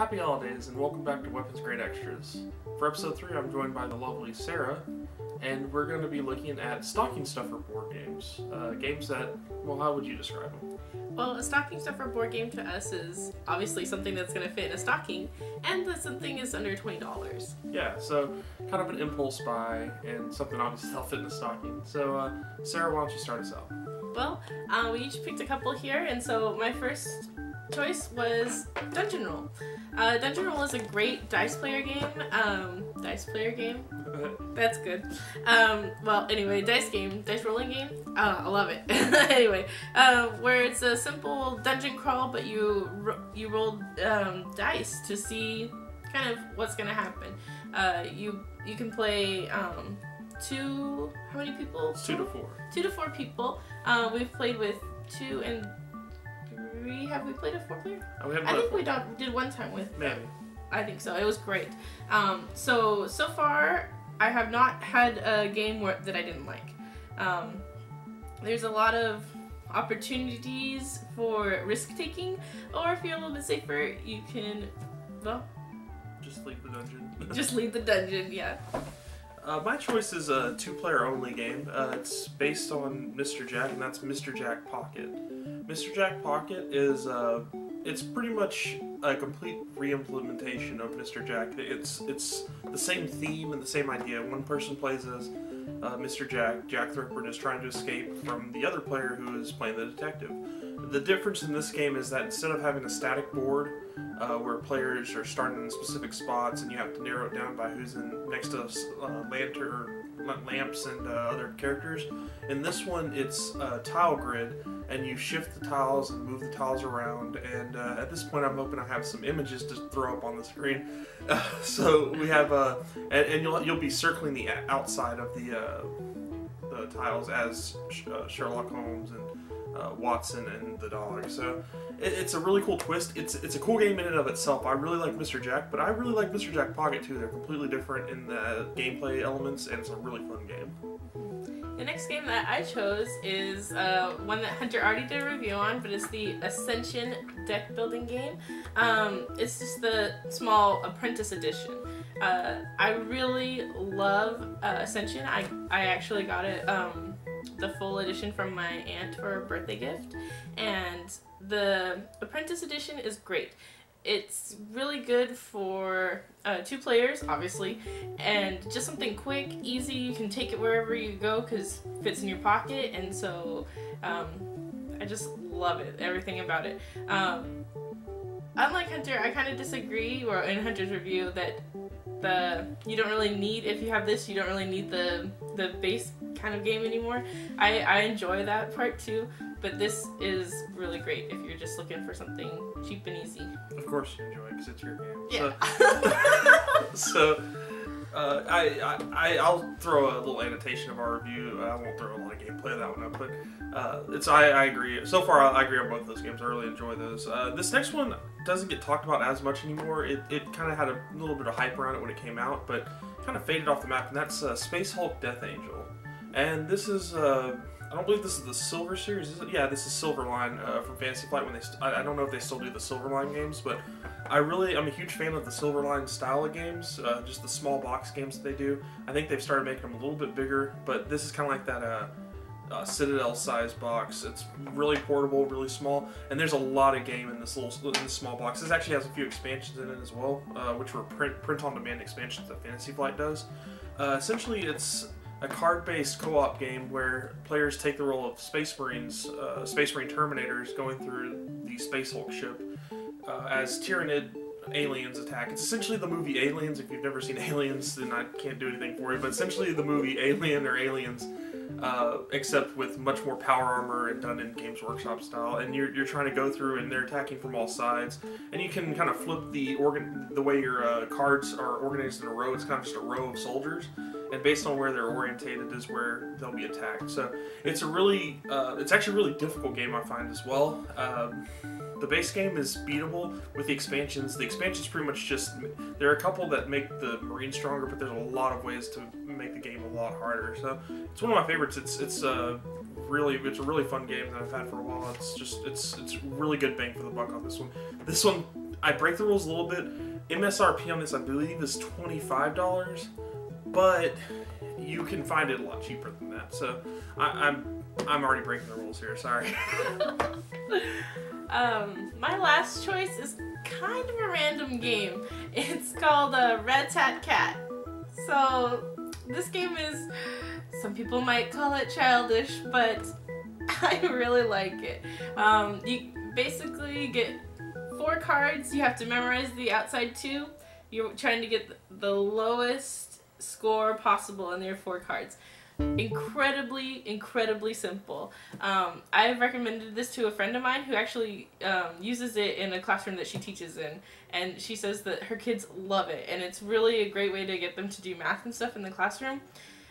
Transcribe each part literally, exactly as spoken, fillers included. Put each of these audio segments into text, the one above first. Happy holidays and welcome back to Weapons Grade Extras. For episode three, I'm joined by the lovely Sarah, and we're going to be looking at stocking stuffer board games. Uh, games that, well, how would you describe them? Well, a stocking stuffer board game to us is obviously something that's going to fit in a stocking, and that something is under twenty dollars. Yeah, so kind of an impulse buy, and something obviously that'll fit in a stocking. So, uh, Sarah, why don't you start us out? Well, uh, we each picked a couple here, and so my first choice was Dungeon Roll. Uh, Dungeon Roll is a great dice player game. Um, dice player game? That's good. Um, well, anyway, dice game, dice rolling game. Uh, I love it. Anyway, uh, where it's a simple dungeon crawl, but you you roll um, dice to see kind of what's gonna happen. Uh, you you can play um, two. How many people? Two to four. Two to four people. Uh, we've played with two and. Three, have we played a four player? Oh, I think we done, did one time with maybe. I think so. It was great. Um, so so far, I have not had a game where, that I didn't like. Um, there's a lot of opportunities for risk taking, or if you're a little bit safer, you can well just leave the dungeon. Just leave the dungeon. Yeah. Uh, my choice is a two-player only game. Uh, it's based on Mister Jack, and that's Mister Jack Pocket. Mister Jack Pocket is, uh, it's pretty much a complete re-implementation of Mister Jack. It's it's the same theme and the same idea. One person plays as uh, Mister Jack. Jack Thorburn is trying to escape from the other player who is playing the detective. The difference in this game is that instead of having a static board uh, where players are starting in specific spots and you have to narrow it down by who's in next to uh, lantern, lamps and uh, other characters, in this one it's a uh, tile grid, and you shift the tiles and move the tiles around, and uh, at this point I'm hoping I have some images to throw up on the screen. Uh, so we have, uh, and, and you'll, you'll be circling the outside of the, uh, the tiles as uh, Sherlock Holmes and Uh, Watson and the dollar. So it, it's a really cool twist. It's it's a cool game in and of itself. I really like Mister Jack, but I really like Mister Jack Pocket too. They're completely different in the gameplay elements, and it's a really fun game. The next game that I chose is uh, one that Hunter already did a review on, but it's the Ascension deck building game. Um, it's just the small apprentice edition. Uh, I really love uh, Ascension. I, I actually got it um, the full edition from my aunt for a birthday gift, and the apprentice edition is great. It's really good for uh, two players, obviously, and just something quick, easy. You can take it wherever you go because it fits in your pocket, and so um, I just love it, everything about it. Um, unlike Hunter, I kind of disagree, or in Hunter's review, that the you don't really need, if you have this, you don't really need the the base kind of game anymore. I, I enjoy that part too, but this is really great if you're just looking for something cheap and easy. Of course you enjoy it because it's your game. Yeah. So, so uh, I, I, I'll throw a little annotation of our review. I won't throw a lot of gameplay of that one up, but uh, it's, I, I agree. So far, I, I agree on both those games. I really enjoy those. Uh, this next one doesn't get talked about as much anymore. It, it kind of had a little bit of hype around it when it came out, but kind of faded off the map, and that's uh, Space Hulk Death Angel. And this is, uh, I don't believe this is the Silver series, is it? Yeah, this is Silverline uh, from Fantasy Flight. When they st I, I don't know if they still do the Silverline games, but I really, I'm a huge fan of the Silverline style of games, uh, just the small box games that they do. I think they've started making them a little bit bigger, but this is kind of like that uh, uh, Citadel size box. It's really portable, really small, and there's a lot of game in this little in this small box. This actually has a few expansions in it as well, uh, which were print, print-on-demand expansions that Fantasy Flight does. Uh, essentially, it's a card-based co-op game where players take the role of Space Marines, uh, Space Marine Terminators going through the Space Hulk ship uh, as Tyranid aliens attack. It's essentially the movie Aliens. If you've never seen Aliens, then I can't do anything for you, but essentially the movie Alien or Aliens, uh, except with much more power armor and done in Games Workshop style, and you're, you're trying to go through and they're attacking from all sides, and you can kind of flip the organ the way your uh, cards are organized in a row. It's kind of just a row of soldiers, and based on where they're orientated is where they'll be attacked. So it's a really, uh, it's actually a really difficult game, I find, as well. Um, the base game is beatable with the expansions. The expansions pretty much just, there are a couple that make the Marine stronger, but there's a lot of ways to make the game a lot harder. So it's one of my favorites. It's it's uh, really, it's a really fun game that I've had for a while. It's just, it's, it's really good bang for the buck on this one. This one I break the rules a little bit. M S R P on this, I believe, is twenty-five dollars, but you can find it a lot cheaper than that. So I, I'm I'm already breaking the rules here. Sorry. um, my last choice is kind of a random game. It's called uh, Red Tat Cat. So this game is, some people might call it childish, but I really like it. Um, you basically get four cards. You have to memorize the outside two. You're trying to get the lowest score possible on your four cards. Incredibly, incredibly simple. Um, I've recommended this to a friend of mine who actually um, uses it in a classroom that she teaches in, and she says that her kids love it, and it's really a great way to get them to do math and stuff in the classroom.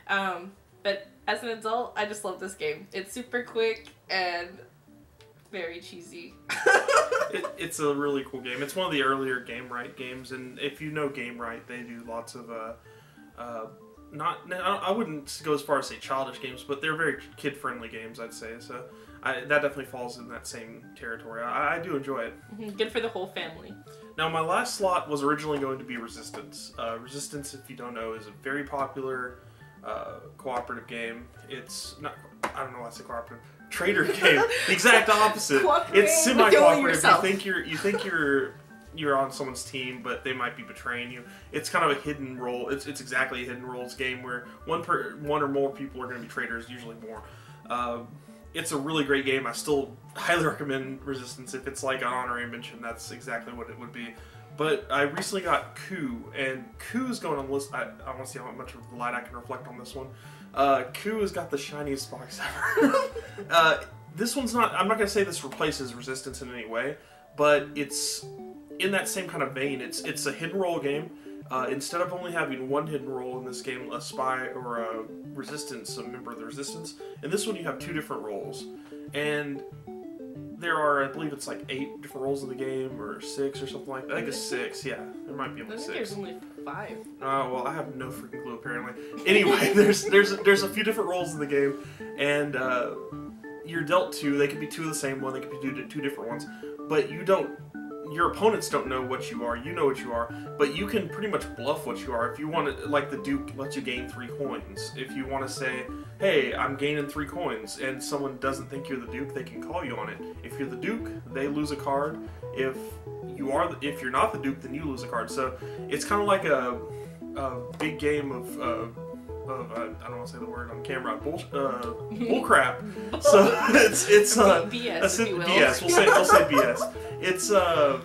Um, but as an adult, I just love this game. It's super quick and very cheesy. it, it's a really cool game. It's one of the earlier Game Right games, and if you know Game Right, they do lots of uh, uh, not. I wouldn't go as far as say childish games, but they're very kid-friendly games, I'd say. So I, that definitely falls in that same territory. I, I do enjoy it. Mm-hmm. Good for the whole family. Now, my last slot was originally going to be Resistance. Uh, Resistance, if you don't know, is a very popular Uh, cooperative game. It's not, I don't know why I say cooperative. Traitor game. The exact opposite. It's semi-cooperative. You think you're you think you're you're on someone's team, but they might be betraying you. It's kind of a hidden role. It's it's exactly a hidden roles game where one per one or more people are going to be traitors. Usually more. Uh, it's a really great game. I still highly recommend Resistance. If it's like an honorary mention, that's exactly what it would be. But I recently got Coup, and Coup is going on the list. I, I want to see how much of the light I can reflect on this one. Uh, Coup has got the shiniest box ever. uh, this one's not, I'm not going to say this replaces Resistance in any way, but it's in that same kind of vein. It's it's a hidden roll game. Uh, instead of only having one hidden roll in this game, a spy or a resistance, a member of the resistance, in this one you have two different roles. And there are, I believe it's like eight different roles in the game, or six or something like that. I think it's six, yeah. There might be only six. I think there's only five. Oh, uh, well, I have no freaking clue, apparently. Anyway, there's there's there's a few different roles in the game, and uh, you're dealt two. They could be two of the same one, they could be two, two different ones, but you don't, your opponents don't know what you are. You know what you are, but you can pretty much bluff what you are. If you want to, like the Duke lets you gain three coins. If you want to say, hey, I'm gaining three coins, and someone doesn't think you're the Duke, they can call you on it. If you're the Duke, they lose a card. If you are, the, if you're not the Duke, then you lose a card. So it's kind of like a, a big game of, uh, of uh, I don't want to say the word on camera, bull, uh, bullcrap. So it's it's uh, B S. If you will. B S. We'll say we'll say B S. It's uh,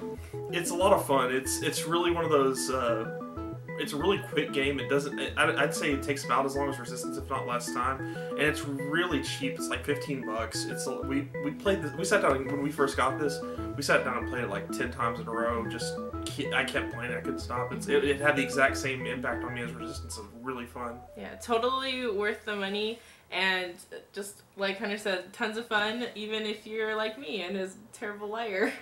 it's a lot of fun. It's it's really one of those. Uh, It's a really quick game. It doesn't. I'd say it takes about as long as Resistance, if not less time. And it's really cheap. It's like fifteen bucks. It's a, we we played this. We sat down when we first got this. We sat down and played it like ten times in a row. Just I kept playing it. I couldn't stop. It's, it it had the exact same impact on me as Resistance. It was really fun. Yeah, totally worth the money. And just like Hunter said, tons of fun, even if you're like me and is a terrible liar.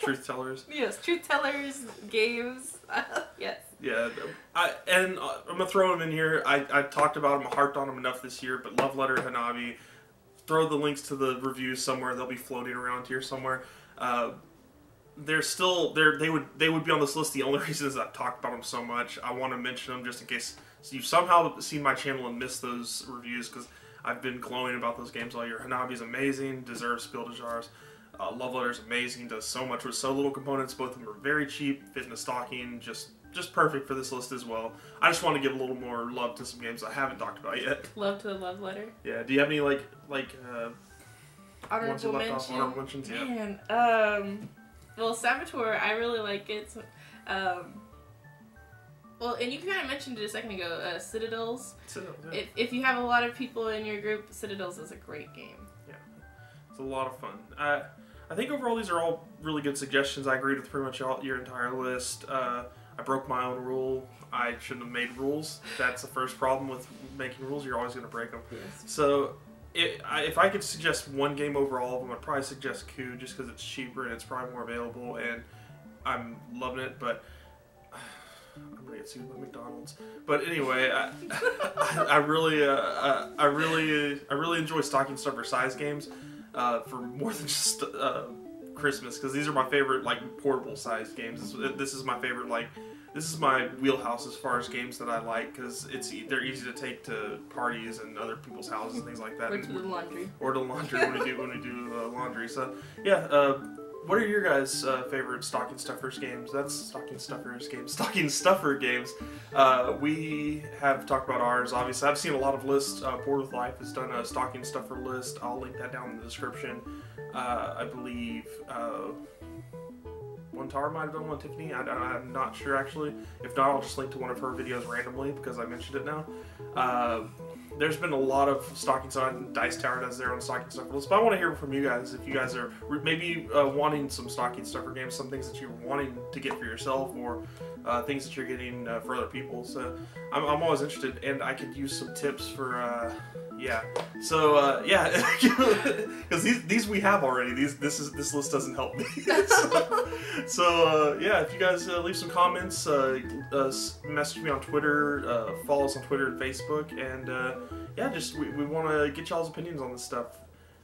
Truth tellers. Yes, truth tellers, games. Uh, yes. Yeah, I, and I'm gonna throw them in here. I I talked about them, harped on them enough this year. But Love Letter, Hanabi, throw the links to the reviews somewhere. They'll be floating around here somewhere. Uh, they're still they're they would they would be on this list. The only reason is I've talked about them so much. I want to mention them just in case you've somehow seen my channel and missed those reviews, because I've been glowing about those games all year. Hanabi's amazing. Deserves Spiel des Jahres. Uh, Love Letter's amazing. Does so much with so little components. Both of them are very cheap. Fit in a stocking. Just. Just perfect for this list as well. I just want to give a little more love to some games I haven't talked about yet. Love to the Love Letter. Yeah. Do you have any like like uh, honorable mention. Honorable mentions? Man, yeah. Um, well, Saboteur, I really like it. So, um, well, and you kind of mentioned it a second ago. Uh, Citadels. Citadels. Yeah. If, if you have a lot of people in your group, Citadels is a great game. Yeah, it's a lot of fun. I I think overall these are all really good suggestions. I agreed with pretty much all, your entire list. Uh, I broke my own rule. I shouldn't have made rules. That's the first problem with making rules. You're always going to break them. Yes. So it, I, if I could suggest one game overall of them, I'd probably suggest Coup, just because it's cheaper and it's probably more available, and I'm loving it, but I'm going to get sued by McDonald's. But anyway, I, I, I really uh, I, I really I really enjoy stocking stuffer size games uh, for more than just uh, Christmas, because these are my favorite, like, portable-sized games. This, this is my favorite, like, this is my wheelhouse as far as games that I like, because it's they're easy to take to parties and other people's houses and things like that. Or to the laundry. Or to the laundry when we do when we do uh, laundry. So yeah, uh, what are your guys' uh, favorite stocking stuffers games? That's stocking stuffers games. Stocking stuffer games. Uh, we have talked about ours. Obviously, I've seen a lot of lists. Uh, Board of Life has done a stocking stuffer list. I'll link that down in the description. Uh, I believe. Uh, Wontara might have done one, Tiffany. I, I'm not sure actually. If not, I'll just link to one of her videos randomly because I mentioned it now. Uh, there's been a lot of stocking stuff. Dice Tower does their own stocking stuffer list, but I want to hear from you guys if you guys are maybe uh, wanting some stocking stuffer games, some things that you're wanting to get for yourself, or uh, things that you're getting uh, for other people. So I'm, I'm always interested, and I could use some tips for. Uh, Yeah. So uh, yeah, because these these we have already. These this is this list doesn't help me. so so uh, yeah, if you guys uh, leave some comments, uh, uh, message me on Twitter, uh, follow us on Twitter and Facebook, and uh, yeah, just we, we want to get y'all's opinions on this stuff.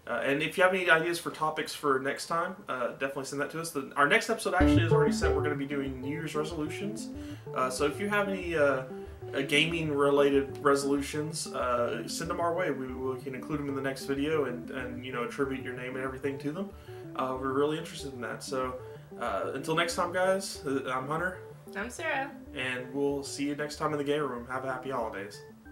Uh, and if you have any ideas for topics for next time, uh, definitely send that to us. The, our next episode actually is already set. We're going to be doing New Year's resolutions. Uh, so if you have any. Uh, Uh, gaming-related resolutions, uh, send them our way. We, we can include them in the next video and, and, you know, attribute your name and everything to them. Uh, we're really interested in that. So, uh, until next time, guys, I'm Hunter. I'm Sarah. And we'll see you next time in the game room. Have a happy holidays.